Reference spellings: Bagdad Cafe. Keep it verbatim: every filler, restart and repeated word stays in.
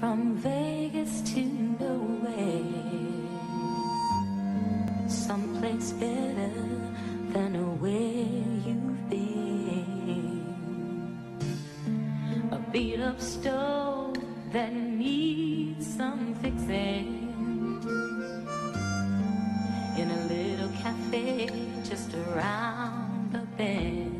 From Vegas to nowhere, someplace better than where you've been. A beat-up stove that needs some fixing, in a little cafe just around the bend.